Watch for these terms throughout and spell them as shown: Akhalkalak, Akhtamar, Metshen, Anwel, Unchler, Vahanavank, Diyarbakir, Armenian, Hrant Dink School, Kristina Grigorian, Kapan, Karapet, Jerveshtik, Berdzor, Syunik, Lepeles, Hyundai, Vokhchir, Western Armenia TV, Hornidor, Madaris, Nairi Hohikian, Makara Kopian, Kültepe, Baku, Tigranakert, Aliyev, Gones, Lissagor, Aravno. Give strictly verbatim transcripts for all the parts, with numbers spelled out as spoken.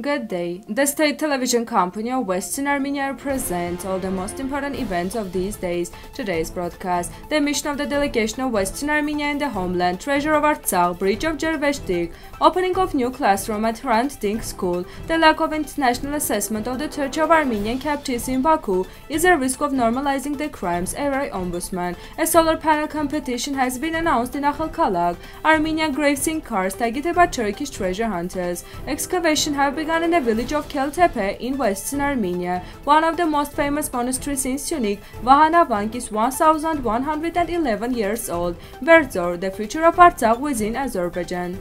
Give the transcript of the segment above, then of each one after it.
Good day. The state television company of Western Armenia presents all the most important events of these days. Today's broadcast, the mission of the delegation of Western Armenia in the homeland, treasure of Artsakh, bridge of Jerveshtik, opening of new classroom at Hrant Dink School, the lack of international assessment of the torture of Armenian captives in Baku is a risk of normalizing the crimes, array ombudsman. A solar panel competition has been announced in Akhalkalak, Armenian graves in Kars targeted by Turkish treasure hunters. Excavation have been in the village of Kültepe in western Armenia. One of the most famous monasteries in Syunik, Vahanavank, is one thousand one hundred eleven years old. Berdzor, the future of Artsakh within Azerbaijan.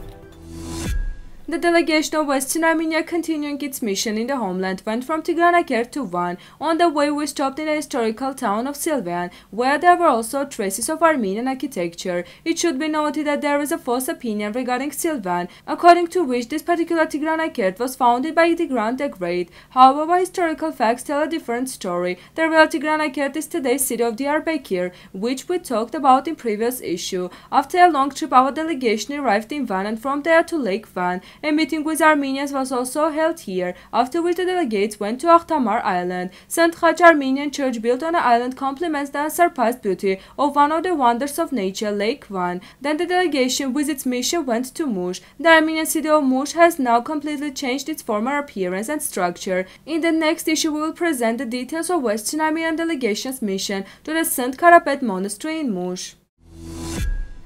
The delegation of Western Armenia continuing its mission in the homeland went from Tigranakert to Van. On the way we stopped in the historical town of Silvan, where there were also traces of Armenian architecture. It should be noted that there is a false opinion regarding Silvan, according to which this particular Tigranakert was founded by Tigran the Great. However, historical facts tell a different story. The real Tigranakert is today's city of Diyarbakir, which we talked about in previous issue. After a long trip, our delegation arrived in Van and from there to Lake Van. A meeting with Armenians was also held here, after which the delegates went to Akhtamar Island. Saint Haj Armenian church built on the island complements the unsurpassed beauty of one of the wonders of nature, Lake Van. Then the delegation with its mission went to Mush. The Armenian city of Mush has now completely changed its former appearance and structure. In the next issue we will present the details of Western Armenian delegation's mission to the Saint Karapet monastery in Mush.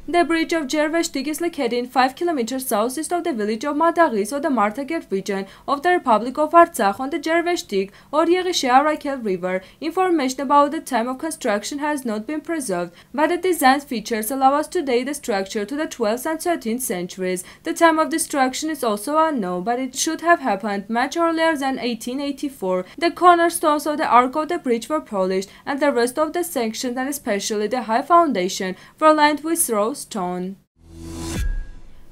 The bridge of Jerveshtik is located five kilometers southeast of the village of Madaris of the Martaget region of the Republic of Artsakh on the Jerveshtik or Yerishia-Rakel River. Information about the time of construction has not been preserved, but the design's features allow us to date the structure to the twelfth and thirteenth centuries. The time of destruction is also unknown, but it should have happened much earlier than eighteen eighty-four. The cornerstones of the arc of the bridge were polished, and the rest of the sections, and especially the high foundation, were lined with rose stone.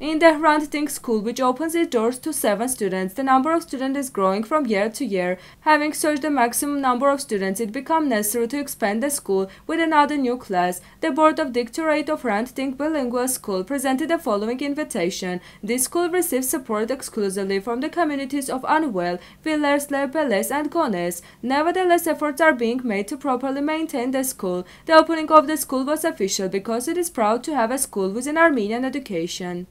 In the Hrant Dink School, which opens its doors to seven students, the number of students is growing from year to year. Having surged the maximum number of students, it became necessary to expand the school with another new class. The Board of Directorate of Hrant Dink Bilingual School presented the following invitation. This school receives support exclusively from the communities of Anwel, Villers, Lepeles and Gones. Nevertheless, efforts are being made to properly maintain the school. The opening of the school was official because it is proud to have a school with an Armenian education.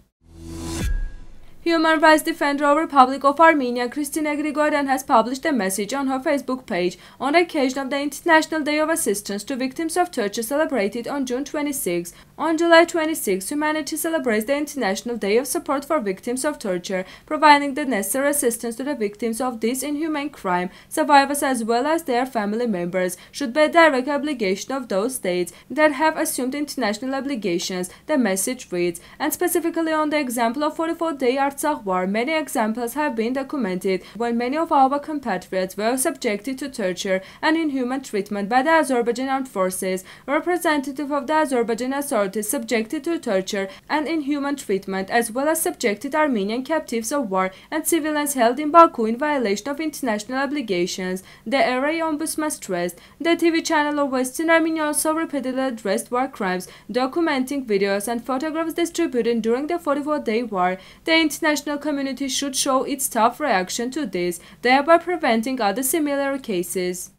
Human rights defender of Republic of Armenia, Kristina Grigorian, has published a message on her Facebook page on occasion of the International Day of Assistance to Victims of Torture celebrated on June twenty-sixth. On July twenty-sixth, humanity celebrates the International Day of Support for Victims of Torture, providing the necessary assistance to the victims of this inhumane crime. Survivors as well as their family members should be a direct obligation of those states that have assumed international obligations, the message reads, and specifically on the example of forty-fourth day Artsakh war, many examples have been documented when many of our compatriots were subjected to torture and inhuman treatment by the Azerbaijan armed forces. Representative of the Azerbaijan authorities subjected to torture and inhuman treatment, as well as subjected Armenian captives of war and civilians held in Baku in violation of international obligations, the array ombudsman stressed. The T V channel of Western Armenia also repeatedly addressed war crimes, documenting videos and photographs distributed during the forty-fourth day war. The international community should show its tough reaction to this, thereby preventing other similar cases.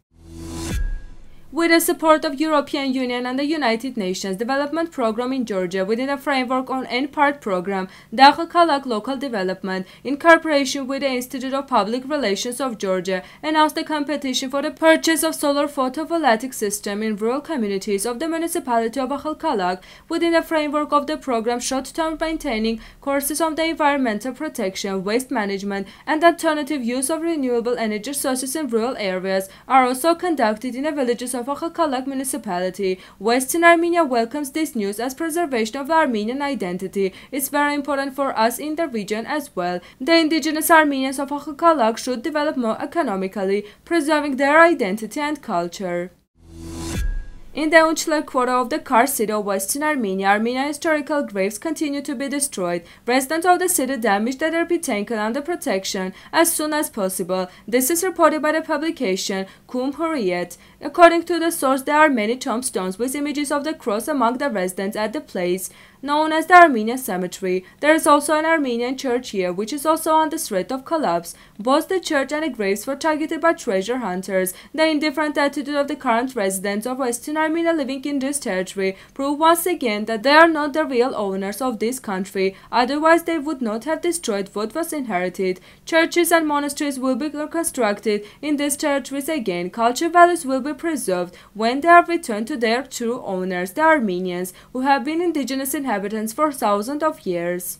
With the support of European Union and the United Nations Development Programme in Georgia within a framework on N PART Programme, the Akhalkalak Local Development, in cooperation with the Institute of Public Relations of Georgia, announced a competition for the purchase of solar photovoltaic system in rural communities of the municipality of Akhalkalak within the framework of the programme short-term maintaining courses on the environmental protection, waste management, and alternative use of renewable energy sources in rural areas are also conducted in the villages of of Akhalkalak municipality. Western Armenia welcomes this news as preservation of the Armenian identity is very important for us in the region as well. The indigenous Armenians of Akhalkalak should develop more economically, preserving their identity and culture. In the Unchler quarter of the Kars city of Western Armenia, Armenian historical graves continue to be destroyed. Residents of the city damaged that are be taken under protection as soon as possible. This is reported by the publication Kumhuriyet. According to the source, there are many tombstones with images of the cross among the residents at the place. known as the Armenian Cemetery. There is also an Armenian church here, which is also on the threat of collapse. Both the church and the graves were targeted by treasure hunters. The indifferent attitude of the current residents of Western Armenia living in this territory prove once again that they are not the real owners of this country, otherwise they would not have destroyed what was inherited. Churches and monasteries will be reconstructed in these territories again. Cultural values will be preserved when they are returned to their true owners, the Armenians, who have been indigenous inhabitants for thousands of years.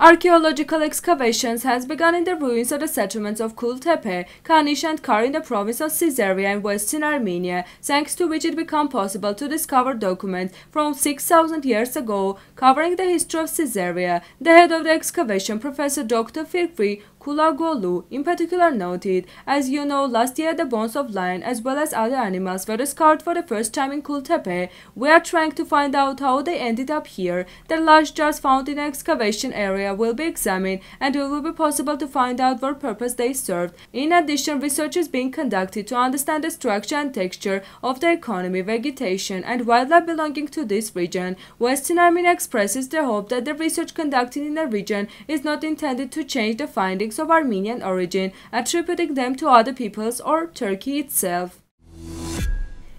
Archaeological excavations has begun in the ruins of the settlements of Kültepe, Kanish and Kar in the province of Caesarea in Western Armenia, thanks to which it became possible to discover documents from six thousand years ago covering the history of Caesarea. The head of the excavation, Professor Doctor Fifri Kulagolu, in particular noted, "As you know, last year the bones of lion as well as other animals were discovered for the first time in Kültepe. We are trying to find out how they ended up here. The large jars found in the excavation area will be examined, and it will be possible to find out what purpose they served. In addition, research is being conducted to understand the structure and texture of the economy, vegetation, and wildlife belonging to this region." Western Armenia expresses the hope that the research conducted in the region is not intended to change the findings of Armenian origin, attributing them to other peoples or Turkey itself.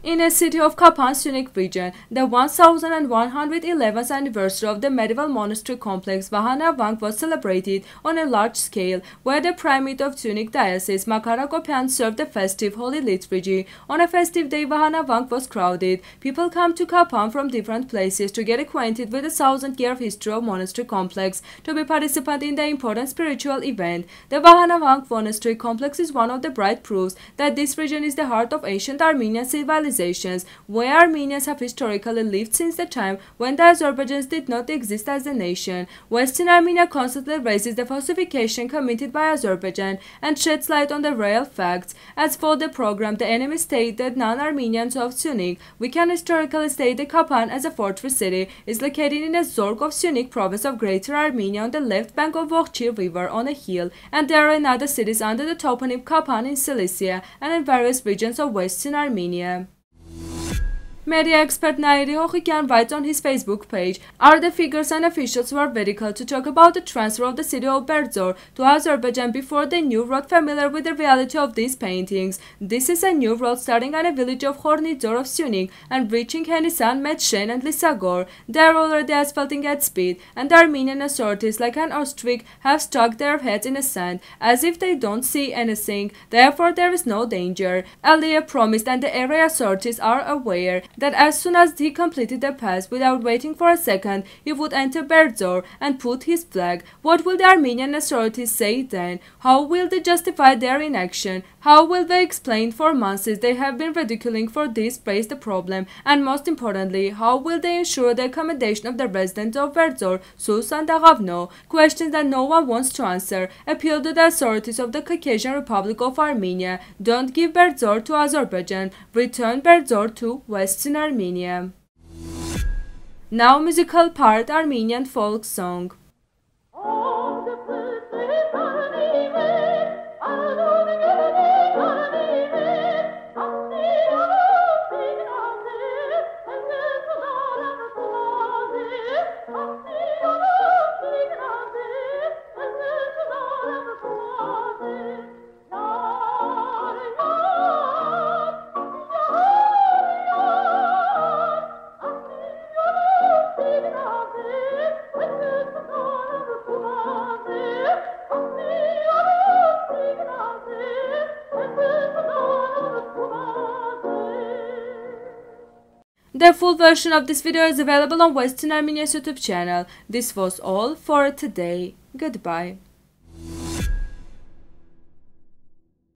In the city of Kapan, Syunik region, the one thousand one hundred eleventh anniversary of the medieval monastery complex Vahanavank was celebrated on a large scale, where the primate of Syunik diocese, Makara Kopian, served the festive holy liturgy. On a festive day, Vahanavank was crowded. People come to Kapan from different places to get acquainted with the thousand-year history of monastery complex, to be participant in the important spiritual event. The Vahanavank monastery complex is one of the bright proofs that this region is the heart of ancient Armenian civilization, where Armenians have historically lived since the time when the Azerbaijans did not exist as a nation. Western Armenia constantly raises the falsification committed by Azerbaijan and sheds light on the real facts. As for the program, the enemy state that non-Armenians of Syunik, we can historically state that Kapan as a fortress city is located in the Zorg of Syunik province of Greater Armenia on the left bank of Vokhchir river on a hill, and there are other cities under the toponym Kapan in Cilicia and in various regions of Western Armenia. Media expert Nairi Hohikian writes on his Facebook page, "Are the figures and officials were radical to talk about the transfer of the city of Berdzor to Azerbaijan before they knew not familiar with the reality of these paintings? This is a new road starting at a village of Hornidor of Syunik and reaching Henisan, Metshen and Lissagor. They are already asphalting at speed, and the Armenian authorities, like an ostrich, have stuck their heads in the sand, as if they don't see anything, therefore there is no danger." Aliyev promised, and the area authorities are aware, that as soon as he completed the pass, without waiting for a second, he would enter Berdzor and put his flag. What will the Armenian authorities say then? How will they justify their inaction? How will they explain for months they have been ridiculing for this raise the problem? And most importantly, how will they ensure the accommodation of the residents of Berdzor, Sus and Aravno? Questions that no one wants to answer. Appeal to the authorities of the Caucasian Republic of Armenia. Don't give Berdzor to Azerbaijan. Return Berdzor to Western Armenia. Now musical part, Armenian folk song. The full version of this video is available on Western Armenia's YouTube channel. This was all for today. Goodbye.